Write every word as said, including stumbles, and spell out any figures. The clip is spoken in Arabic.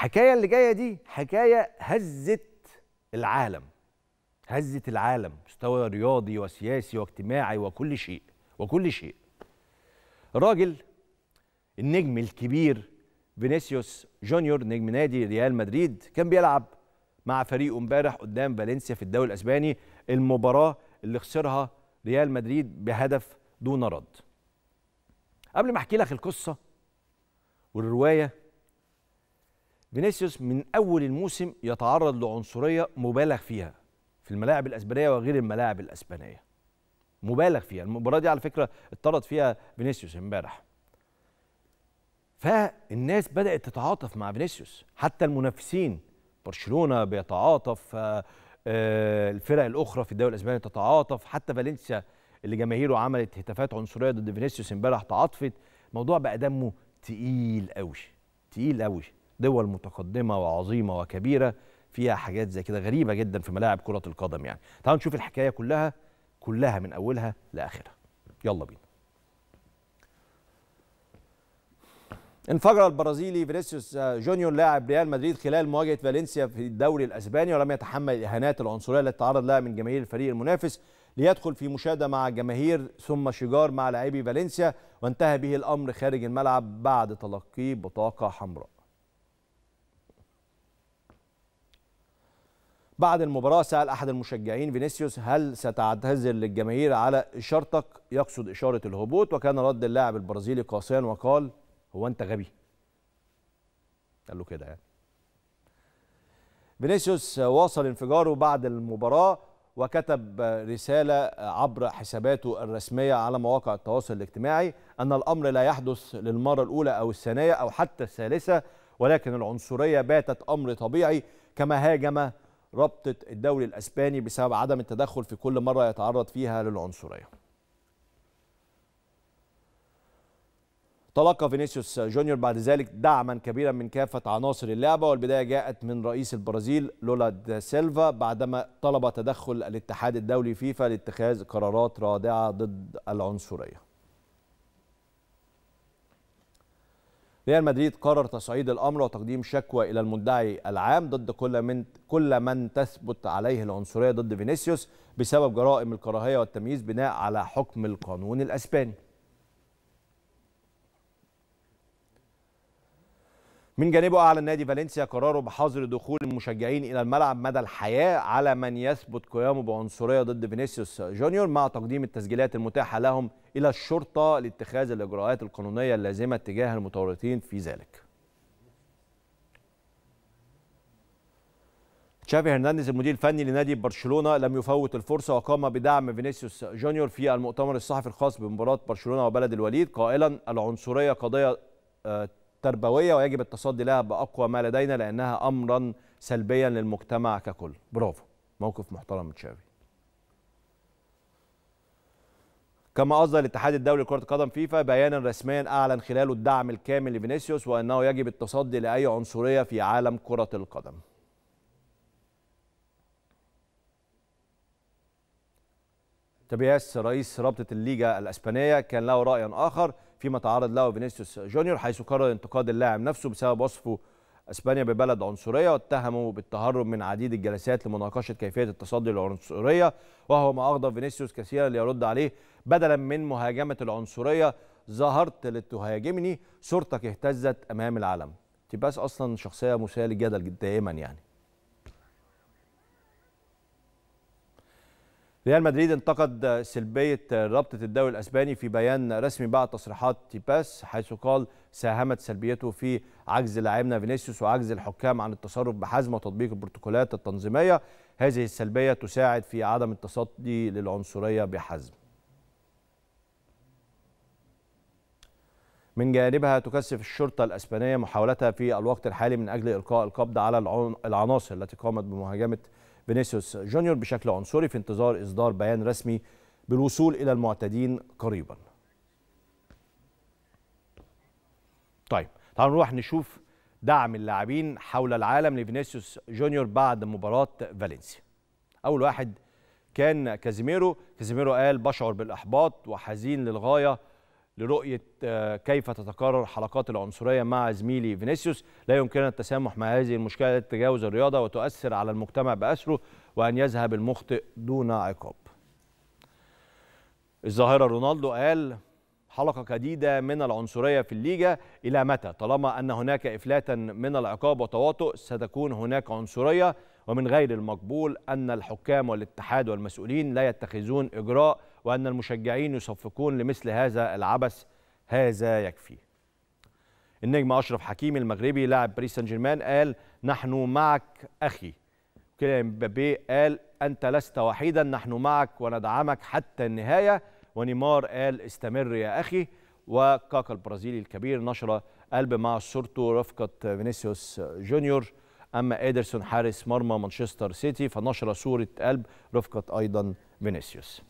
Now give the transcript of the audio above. الحكايه اللي جايه دي حكايه هزت العالم، هزت العالم مستوى رياضي وسياسي واجتماعي وكل شيء وكل شيء. الراجل النجم الكبير فينيسيوس جونيور نجم نادي ريال مدريد كان بيلعب مع فريقه امبارح قدام فالنسيا في الدوري الاسباني، المباراه اللي خسرها ريال مدريد بهدف دون رد. قبل ما احكي لك القصه والروايه، فينيسيوس من اول الموسم يتعرض لعنصريه مبالغ فيها في الملاعب الاسبانيه وغير الملاعب الاسبانيه. مبالغ فيها، المباراه دي على فكره اتطرد فيها فينيسيوس امبارح. فالناس بدات تتعاطف مع فينيسيوس، حتى المنافسين برشلونه بيتعاطف، الفرق الاخرى في الدوري الاسباني تتعاطف، حتى فالنسيا اللي جماهيره عملت هتافات عنصريه ضد فينيسيوس امبارح تعاطفت. الموضوع بقى دمه تقيل قوي، تقيل قوي. دول متقدمه وعظيمه وكبيره فيها حاجات زي كده غريبه جدا في ملاعب كره القدم. يعني تعالوا نشوف الحكايه كلها كلها من اولها لاخرها، يلا بينا. انفجر البرازيلي فينيسيوس جونيور لاعب ريال مدريد خلال مواجهه فالنسيا في الدوري الاسباني، ولم يتحمل الاهانات العنصريه التي تعرض لها من جماهير الفريق المنافس ليدخل في مشاده مع الجماهير ثم شجار مع لاعبي فالنسيا، وانتهى به الامر خارج الملعب بعد تلقيه بطاقه حمراء. بعد المباراة سأل أحد المشجعين فينيسيوس: هل ستعتذر للجماهير على إشارتك؟ يقصد إشارة الهبوط. وكان رد اللاعب البرازيلي قاسيا وقال: هو أنت غبي؟ قال له كده يعني. فينيسيوس واصل انفجاره بعد المباراة وكتب رسالة عبر حساباته الرسمية على مواقع التواصل الاجتماعي أن الأمر لا يحدث للمرة الأولى أو الثانية أو حتى الثالثة، ولكن العنصرية باتت أمر طبيعي، كما هاجم رابطة الدوري الأسباني بسبب عدم التدخل في كل مرة يتعرض فيها للعنصرية. تلقى فينيسيوس جونيور بعد ذلك دعما كبيرا من كافة عناصر اللعبة، والبداية جاءت من رئيس البرازيل لولا دا سيلفا بعدما طلب تدخل الاتحاد الدولي فيفا لاتخاذ قرارات رادعة ضد العنصرية. ريال مدريد قرر تصعيد الامر وتقديم شكوى الى المدعي العام ضد كل من كل من تثبت عليه العنصريه ضد فينيسيوس بسبب جرائم الكراهيه والتمييز بناء على حكم القانون الاسباني. من جانبه اعلن نادي فالنسيا قراره بحظر دخول المشجعين الى الملعب مدى الحياه على من يثبت قيامه بعنصريه ضد فينيسيوس جونيور، مع تقديم التسجيلات المتاحه لهم الى الشرطه لاتخاذ الاجراءات القانونيه اللازمه تجاه المتورطين في ذلك. تشافي هرنانديز المدير الفني لنادي برشلونه لم يفوت الفرصه وقام بدعم فينيسيوس جونيور في المؤتمر الصحفي الخاص بمباراه برشلونه وبلد الوليد، قائلا: العنصريه قضيه تربويه ويجب التصدي لها باقوى ما لدينا لانها امرا سلبيا للمجتمع ككل. برافو، موقف محترم من تشافي. كما اصدر الاتحاد الدولي لكره القدم فيفا بيانا رسميا اعلن خلاله الدعم الكامل لفينيسيوس وانه يجب التصدي لاي عنصريه في عالم كره القدم. تبياس رئيس رابطه الليجا الاسبانيه كان له راي اخر فيما تعرض له فينيسيوس جونيور، حيث قرر انتقاد اللاعب نفسه بسبب وصفه اسبانيا ببلد عنصريه، واتهمه بالتهرب من عديد الجلسات لمناقشه كيفيه التصدي للعنصريه، وهو ما اغضب فينيسيوس كثيرا ليرد عليه: بدلا من مهاجمه العنصريه ظهرت لتهاجمني، صورتك اهتزت امام العالم. تباس اصلا شخصيه مثيره للجدل دائما يعني. ريال مدريد انتقد سلبية رابطة الدوري الأسباني في بيان رسمي بعد تصريحات تيباس، حيث قال: ساهمت سلبيته في عجز لاعبنا فينيسيوس وعجز الحكام عن التصرف بحزم وتطبيق البروتوكولات التنظيمية. هذه السلبية تساعد في عدم التصدي للعنصرية بحزم. من جانبها تكثف الشرطة الأسبانية محاولتها في الوقت الحالي من أجل إلقاء القبض على العناصر التي قامت بمهاجمة فينيسيوس جونيور بشكل عنصري، في انتظار إصدار بيان رسمي بالوصول إلى المعتدين قريبا. طيب تعالوا نروح نشوف دعم اللاعبين حول العالم لفينيسيوس جونيور بعد مباراة فالنسيا. أول واحد كان كازيميرو. كازيميرو قال: بشعر بالإحباط وحزين للغاية لرؤية كيف تتكرر حلقات العنصرية مع زميلي فينيسيوس. لا يمكننا التسامح مع هذه المشكلة التي تتجاوز الرياضة وتؤثر على المجتمع بأسره، وأن يذهب المخطئ دون عقاب. الظاهرة رونالدو قال حلقة جديدة من العنصرية في الليجا، إلى متى؟ طالما أن هناك إفلاتا من العقاب وتواطؤ ستكون هناك عنصرية، ومن غير المقبول أن الحكام والاتحاد والمسؤولين لا يتخذون إجراء، وأن المشجعين يصفقون لمثل هذا العبث. هذا يكفي. النجم أشرف حكيمي المغربي لاعب باريس سان جيرمان قال نحن معك أخي. كيليان مبابي قال أنت لست وحيدا، نحن معك وندعمك حتى النهاية. ونيمار قال استمر يا أخي. وكاكا البرازيلي الكبير نشر قلب مع صورته رفقة فينيسيوس جونيور. أما إيدرسون حارس مرمى مانشستر سيتي فنشر صورة قلب رفقة أيضا فينيسيوس.